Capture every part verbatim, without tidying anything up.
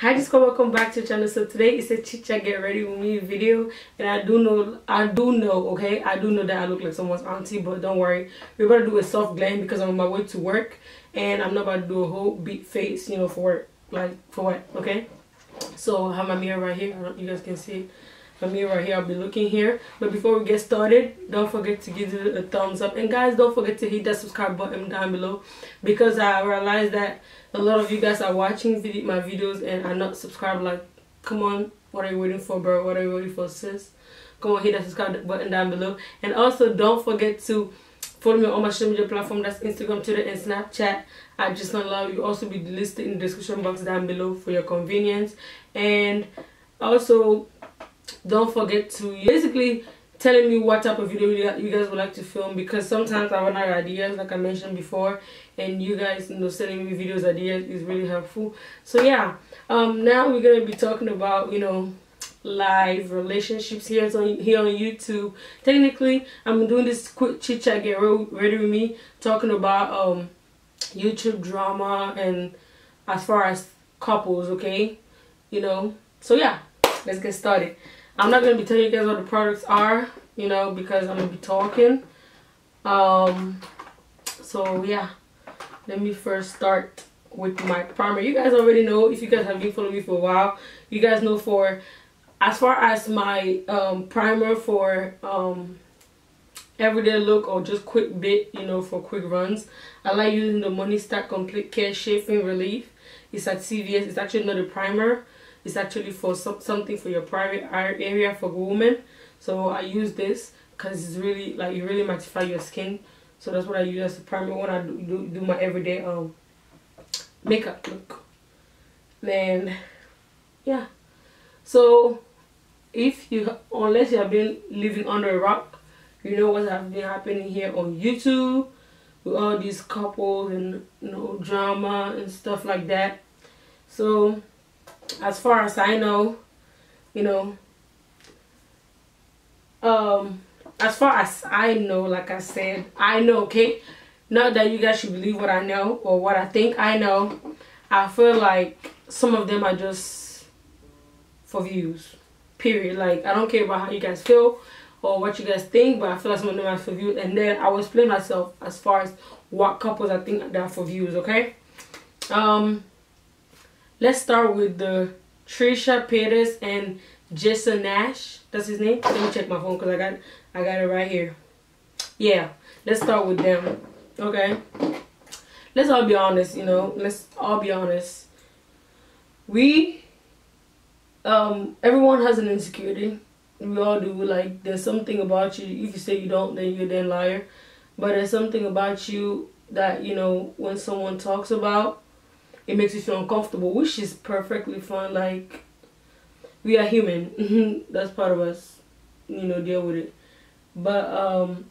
Hi Disco, welcome back to the channel. So today is a chit chat get ready with me video, and I do know I do know okay I do know that I look like someone's auntie, but don't worry, we're gonna do a soft glam because I'm on my way to work and I'm not about to do a whole big face, you know, for work, like for what, okay? So I have my mirror right here. I don't, you guys can see my mirror right here. I'll be looking here, but before we get started, don't forget to give it a thumbs up, and guys, don't forget to hit that subscribe button down below because I realized that a lot of you guys are watching video, my videos and are not subscribed. Like, come on, what are you waiting for, bro? What are you waiting for, sis? Come on, hit that subscribe button down below. And also, don't forget to follow me on all my social media platform. That's Instagram, Twitter, and Snapchat. I just don't allow you. Also, be listed in the description box down below for your convenience. And also, don't forget to basically telling me what type of video you guys would like to film, because sometimes I run out of ideas, like I mentioned before, and you guys, you know, sending me videos ideas is really helpful. So yeah, um now we're gonna be talking about, you know, live relationships here on here on YouTube. Technically, I'm doing this quick chit chat get ready with me, talking about um YouTube drama and as far as couples, okay, you know. So yeah, let's get started. I'm not going to be telling you guys what the products are, you know, because I'm going to be talking. Um, so, yeah. Let me first start with my primer. You guys already know, if you guys have been following me for a while, you guys know for, as far as my um, primer for um, everyday look or just quick bit, you know, for quick runs, I like using the Money Stack Complete Care Shaping Relief. It's at C V S. It's actually not a primer. It's actually for some, something for your private area for women. So I use this because it's really, like, it really mattifies your skin. So that's what I use as a primer when I do, do, do my everyday um makeup look. Then yeah. So if you, unless you have been living under a rock, you know what has been happening here on YouTube with all these couples and, you know, drama and stuff like that. So as far as I know, you know, um, as far as I know, like I said, I know, okay, not that you guys should believe what I know or what I think I know. I feel like some of them are just for views, period. Like, I don't care about how you guys feel or what you guys think, but I feel like some of them are for views. And then I will explain myself as far as what couples I think that are for views, okay? Um... Let's start with the Trisha Paytas and Jason Nash. That's his name. Let me check my phone because I got I got it right here. Yeah, let's start with them. Okay, let's all be honest. You know, let's all be honest. We, um, everyone has an insecurity. We all do. Like, there's something about you. If you say you don't, then you're a damn liar. But there's something about you that, you know, when someone talks about, it makes you feel uncomfortable, which is perfectly fine. Like, we are human. That's part of us. You know, deal with it. But um,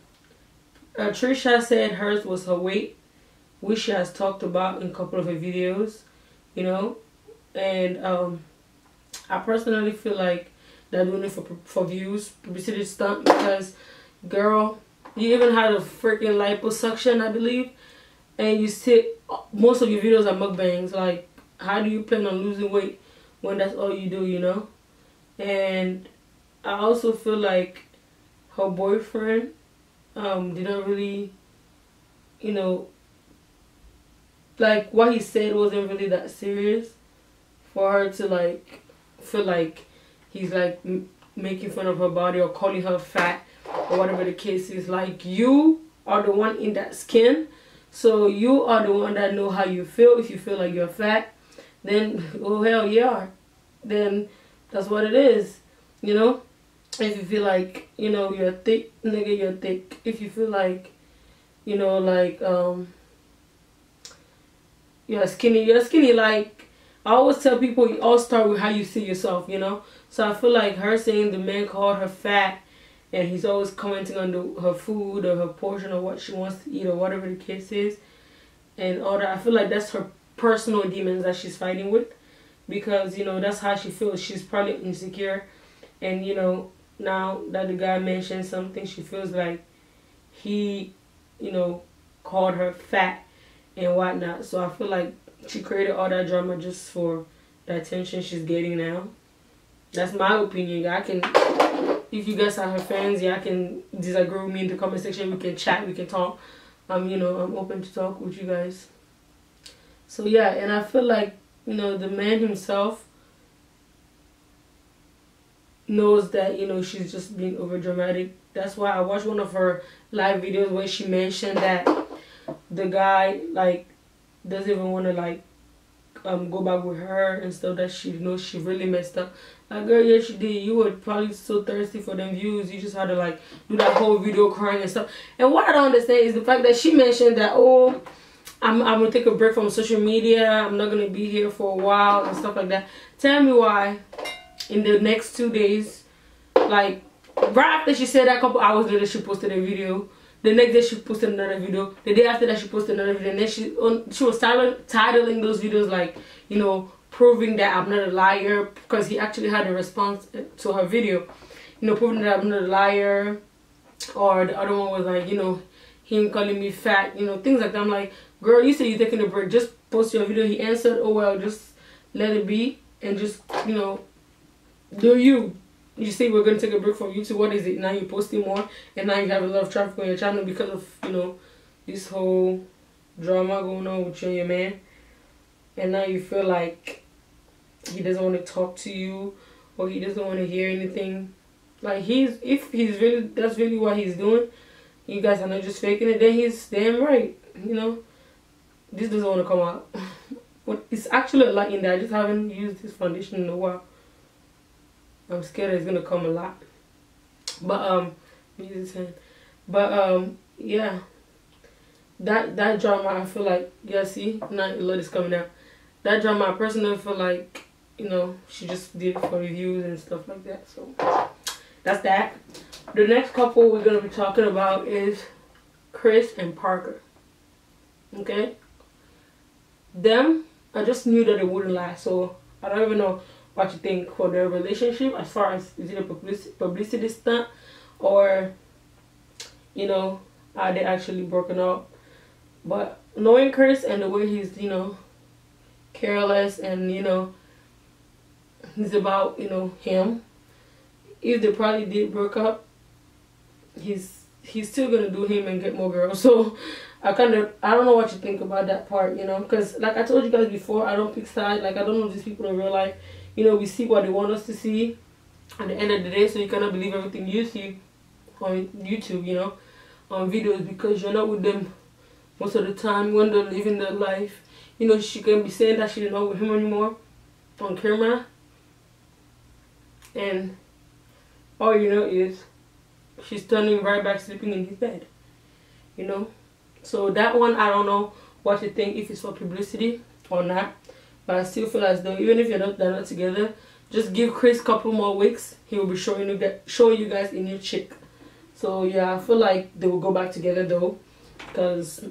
uh, Trisha said hers was her weight, which she has talked about in a couple of her videos. You know, and um, I personally feel like they're doing it for for views, publicity stunt. Because, girl, you even had a freaking liposuction, I believe. And you sit, most of your videos are mukbangs. Like, how do you plan on losing weight when that's all you do, you know? And I also feel like her boyfriend um, did not really, you know, like, what he said wasn't really that serious for her to, like, feel like he's, like, m making fun of her body or calling her fat or whatever the case is. Like, you are the one in that skin. So you are the one that know how you feel. If you feel like you're fat, then, oh hell yeah, then that's what it is, you know. If you feel like, you know, you're thick, nigga, you're thick. If you feel like, you know, like um you're skinny, you're skinny. Like, I always tell people, you all start with how you see yourself, you know. So I feel like her saying the man called her fat, and he's always commenting on the, her food or her portion or what she wants to eat or whatever the case is. And all that. I feel like that's her personal demons that she's fighting with. Because, you know, that's how she feels. She's probably insecure. And, you know, now that the guy mentioned something, she feels like he, you know, called her fat and whatnot. So I feel like she created all that drama just for the attention she's getting now. That's my opinion. I can, if you guys are her fans, y'all can disagree with me in the comment section. We can chat, we can talk. Um, you know, I'm open to talk with you guys. So yeah, and I feel like, you know, the man himself knows that, you know, she's just being over dramatic. That's why I watched one of her live videos where she mentioned that the guy like doesn't even want to like um go back with her and stuff, that she knows she really messed up. Like, girl, yes you did. You were probably so thirsty for them views, you just had to like do that whole video crying and stuff. And what I don't understand is the fact that she mentioned that, oh, I'm, I'm gonna take a break from social media, I'm not gonna be here for a while and stuff like that. Tell me why in the next two days, like right after she said that, a couple hours later she posted a video. The next day she posted another video. The day after that she posted another video. And then she on, she was titling those videos like, you know, proving that I'm not a liar, because he actually had a response to her video. You know, proving that I'm not a liar. Or the other one was like, you know, him calling me fat, you know, things like that. I'm like, girl, you said you're taking a break. Just post your video. He answered, oh well, just let it be and just, you know, do you. You say we're going to take a break from YouTube. What is it? Now you're posting more. And now you have a lot of traffic on your channel because of, you know, this whole drama going on with you and your man. And now you feel like he doesn't want to talk to you, or he doesn't want to hear anything. Like, he's, if he's really, that's really what he's doing, you guys are not just faking it, then he's damn right. You know, this doesn't want to come out. But it's actually a lot in there. I just haven't used this foundation in a while. I'm scared it's gonna come a lot, but um, but um, yeah, that that drama, I feel like, yeah, see, now a lot is coming out. That drama, I personally feel like, you know, she just did it for reviews and stuff like that. So that's that. The next couple we're gonna be talking about is Chris and Parker. Okay, them, I just knew that it wouldn't last, so I don't even know what you think for their relationship, as far as is it a publicity, publicity stunt, or, you know, are they actually broken up? But knowing Chris and the way he's, you know, careless and, you know, he's about, you know, him, if they probably did break up, he's he's still gonna do him and get more girls. So I kind of, I don't know what you think about that part, you know, because like I told you guys before, I don't pick sides. Like, I don't know these people in real life. You know, we see what they want us to see at the end of the day, so you cannot believe everything you see on YouTube, you know, on videos, because you're not with them most of the time when they're living their life. You know, she can be saying that she's not with him anymore on camera, and all you know is she's turning right back sleeping in his bed, you know. So that one, I don't know what you think, if it's for publicity or not. But I still feel as though, even if you're not, they're not together, just give Chris a couple more weeks. He will be showing you, showing you guys a new chick. So yeah, I feel like they will go back together though, because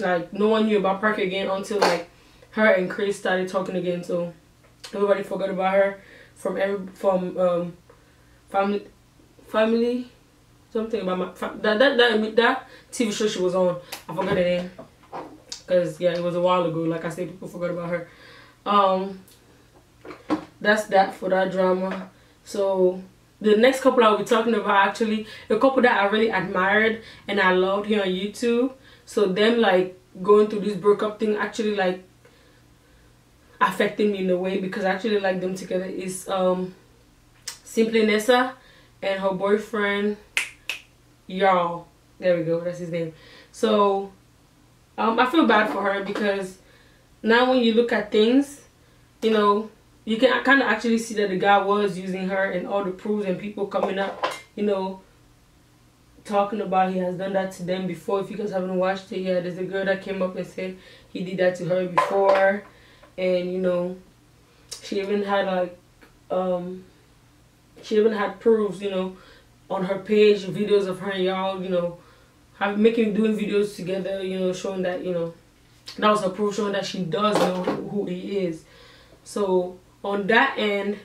like no one knew about Parker again until like her and Chris started talking again. So everybody forgot about her from every from um family family something about my fam that that that that T V show she was on. I forgot the name, because yeah, it was a while ago. Like I said, people forgot about her. Um that's that for that drama. So the next couple I'll be talking about, actually a couple that I really admired and I loved here on YouTube. So them like going through this breakup thing actually like affecting me in a way, because I actually like them together. Is um Simply Nessa and her boyfriend Jarl. There we go, that's his name. So um I feel bad for her, because now when you look at things, you know, you can kind of actually see that the guy was using her, and all the proofs and people coming up, you know, talking about he has done that to them before. If you guys haven't watched it yet, there's a girl that came up and said he did that to her before, and you know, she even had like um she even had proofs, you know, on her page, videos of her and y'all, you know, have making doing videos together, you know, showing that, you know, that was a proof showing that she does know who he is. So on that end,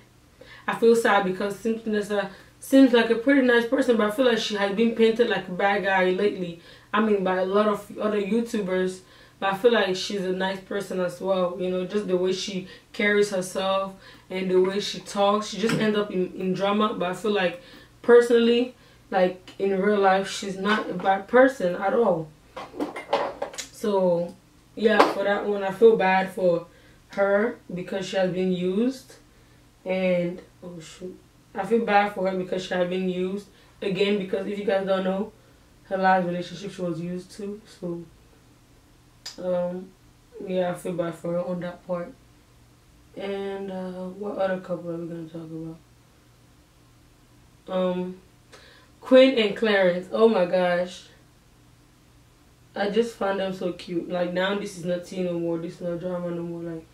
I feel sad, because Simply Nessa seems like a pretty nice person, but I feel like she has been painted like a bad guy lately. I mean, by a lot of other YouTubers But I feel like she's a nice person as well. You know, just the way she carries herself and the way she talks. She just ends up in, in drama. But I feel like personally, like in real life, she's not a bad person at all. So yeah, for that one, I feel bad for her because she has been used. And oh shoot, I feel bad for her because she has been used again. Because if you guys don't know, her last relationship she was used to. So um yeah, I feel bad for her on that part. And uh what other couple are we gonna talk about? Um Quinn and Clarence. Oh my gosh, I just found them so cute. Like now this is not tea no more, this is not drama no more. Like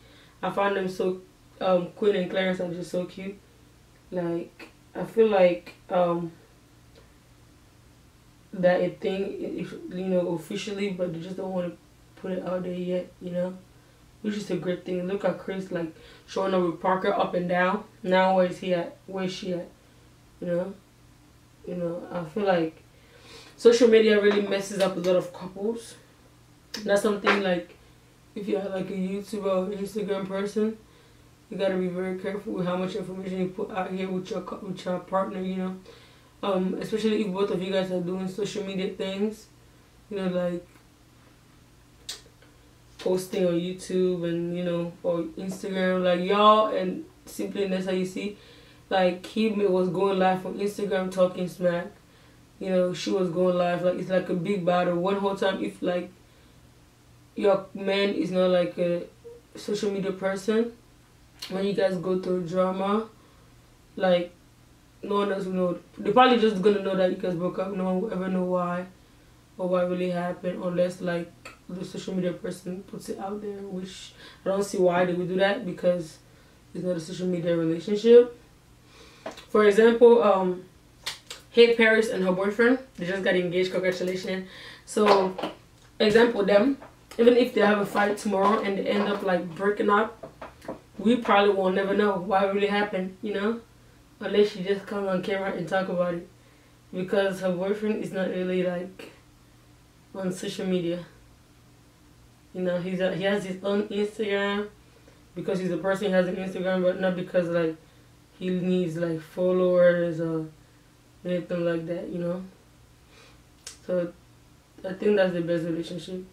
I found them so um Quinn and Clarence are just so cute. Like I feel like um that a thing, if you know, officially, but they just don't want to put it out there yet, you know, which is a great thing. Look at Chris like showing up with Parker up and down. Now where is he at, where is she at, you know? You know, I feel like social media really messes up a lot of couples. That's something like if you're like a YouTuber or Instagram person, you gotta be very careful with how much information you put out here with your with your partner, you know. Um, especially if both of you guys are doing social media things, you know, like posting on YouTube and, you know, or Instagram, like y'all and Simply Nessa, you see, like he was going live on Instagram talking smack, you know, she was going live, like it's like a big battle one whole time. If like your man is not like a social media person, when you guys go through drama, like no one else will know. They're probably just gonna know that you guys broke up. No one will ever know why or what really happened unless like the social media person puts it out there, which I don't see why they would do that because it's not a social media relationship. For example, um hey, Paris and her boyfriend, they just got engaged, congratulations. So example them, even if they have a fight tomorrow and they end up like breaking up, we probably will never know what really happened, you know? Unless she just comes on camera and talk about it, because her boyfriend is not really like on social media. You know, he's a, he has his own Instagram because he's a person who has an Instagram, but not because like he needs like followers or anything like that. You know, so I think that's the best relationship.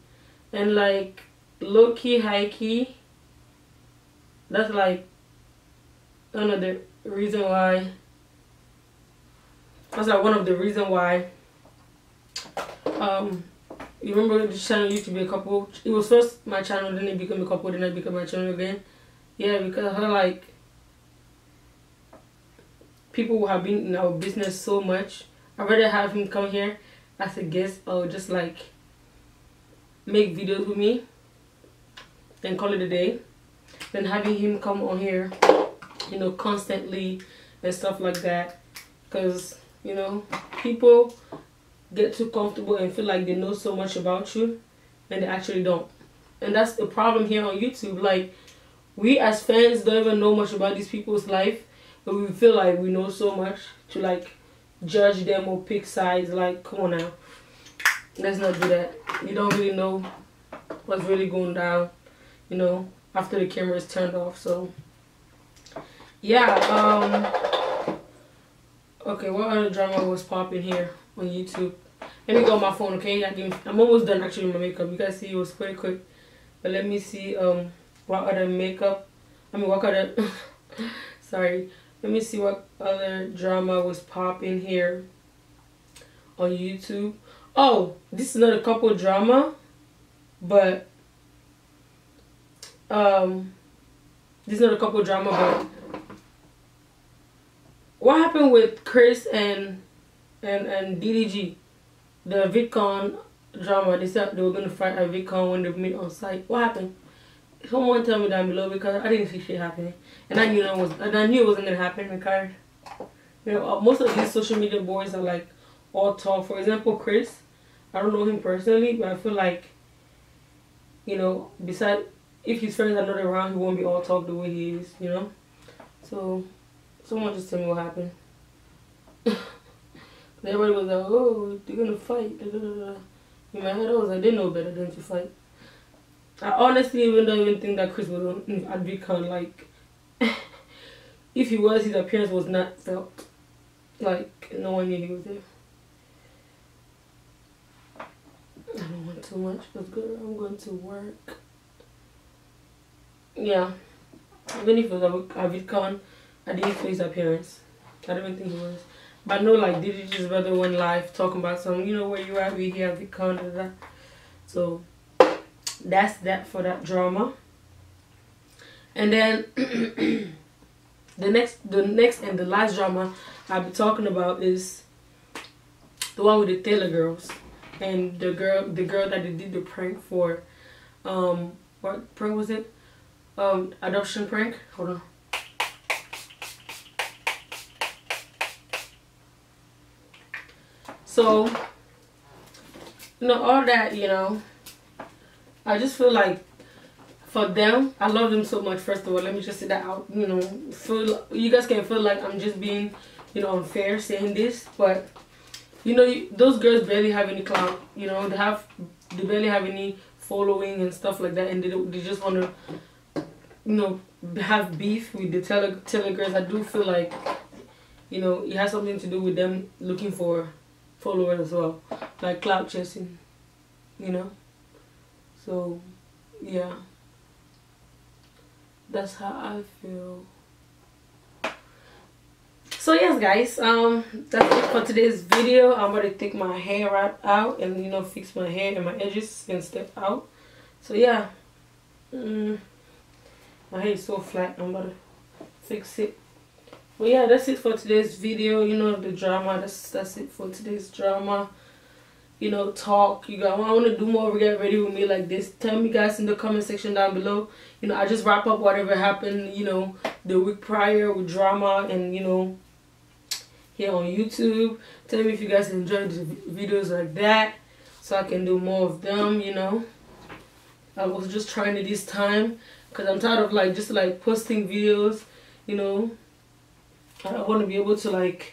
And like low key, high key. That's like another reason why, that's like one of the reason why um you remember this channel used to be a couple. It was first my channel, then it became a couple, then I became my channel again. Yeah, because her like people who have been in our business so much, I'd rather have him come here as a guest or just like make videos with me and call it a day than having him come on here, you know, constantly and stuff like that. Because, you know, people get too comfortable and feel like they know so much about you and they actually don't. And that's the problem here on YouTube. Like we as fans don't even know much about these people's life, but we feel like we know so much to like judge them or pick sides. Like come on now, let's not do that. You don't really know what's really going down, you know, after the camera is turned off. So yeah, um okay, what other drama was popping here on YouTube? Let me go on my phone, okay? I can, I'm almost done actually with my makeup. You guys see it was pretty quick. But let me see um what other makeup I mean what other sorry. Let me see what other drama was popping here on YouTube. Oh, this is not a couple drama, but um this is not a couple drama, but what happened with Chris and and and D D G, the VidCon drama? They said they were gonna fight at VidCon when they meet on site. What happened? Someone tell me down below because I didn't see shit happening, and I knew that was and I knew it wasn't gonna happen. Because you know, most of these social media boys are like all talk. For example, Chris, I don't know him personally, but I feel like, you know, besides if his friends are not around, he won't be all talk the way he is, you know. So someone just tell me what happened. Everybody was like, oh, they're gonna fight. In my head I was like, they know better than to fight. I honestly even don't even think that Chris was on at VidCon. Like, if he was, his appearance was not felt. Like, no one knew he was there. I don't want too much, but good. I'm going to work. Yeah. Even if it was at VidCon, I didn't feel his appearance. I don't even think he was. But no, like, D D G just rather went live talking about some, you know, where you at, we here at VidCon, and that. So, that's that for that drama. And then the next the next and the last drama I'll be talking about is the one with the Taylor Girls and the girl the girl that they did the prank for. Um what prank was it? Um adoption prank? Hold on. So you know, all that, you know, I just feel like for them, I love them so much. First of all, let me just say that out. You know, feel you guys can feel like I'm just being, you know, unfair saying this, but you know, you, those girls barely have any clout. You know, they have they barely have any following and stuff like that, and they they just want to, you know, have beef with the Taylor, Taylor Girls. I do feel like, you know, it has something to do with them looking for followers as well, like clout chasing, you know. So, yeah, that's how I feel. So yes, guys, um, that's it for today's video. I'm gonna take my hair right out and, you know, fix my hair and my edges and step out. So yeah, mm, my hair is so flat. I'm gonna fix it. But yeah, that's it for today's video. You know, the drama. That's that's it for today's drama. You know, talk. You guys, I want to do more. Get ready with me like this. Tell me, guys, in the comment section down below. You know, I just wrap up whatever happened, you know, the week prior with drama and, you know, here on YouTube. Tell me if you guys enjoyed the videos like that, so I can do more of them. You know, I was just trying it this time because I'm tired of like just like posting videos. You know, I want to be able to like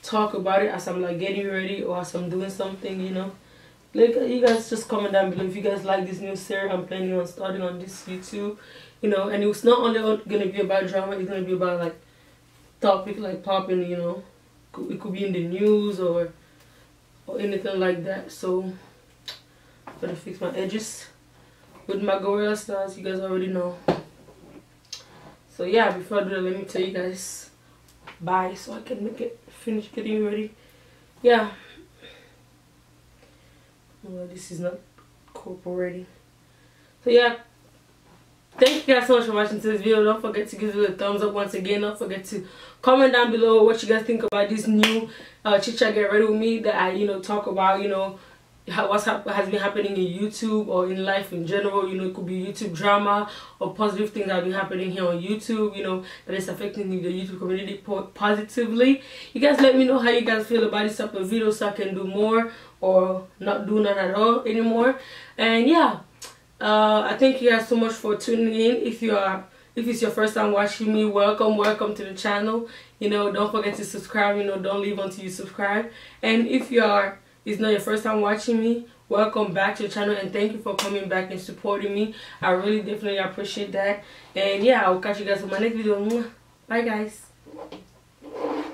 talk about it as I'm like getting ready or as I'm doing something, you know. Like, you guys just comment down below if you guys like this new series I'm planning on starting on this YouTube, you know. And it's not only gonna be about drama, it's gonna be about like topic like popping, you know. It could be in the news or or anything like that. So I'm gonna fix my edges with my gorilla stars, you guys already know. So yeah, before I do that, let me tell you guys bye so I can make it finish getting ready. Yeah, well, this is not cooperating. So yeah, thank you guys so much for watching today's video. Don't forget to give it a thumbs up once again. Don't forget to comment down below what you guys think about this new uh chit chat get ready with me that I, you know, talk about, you know, how what's ha has been happening in YouTube or in life in general. You know, it could be YouTube drama or positive things that have been happening here on YouTube, you know, that is affecting the YouTube community positively. You guys let me know how you guys feel about this type of video so I can do more or not do none at all anymore. And yeah, uh, I thank you guys so much for tuning in. If you are if it's your first time watching me, welcome, welcome to the channel. You know, don't forget to subscribe, you know, don't leave until you subscribe. And if you are it's not your first time watching me, welcome back to the channel and thank you for coming back and supporting me. I really definitely appreciate that. And yeah, I'll catch you guys in my next video. Bye guys.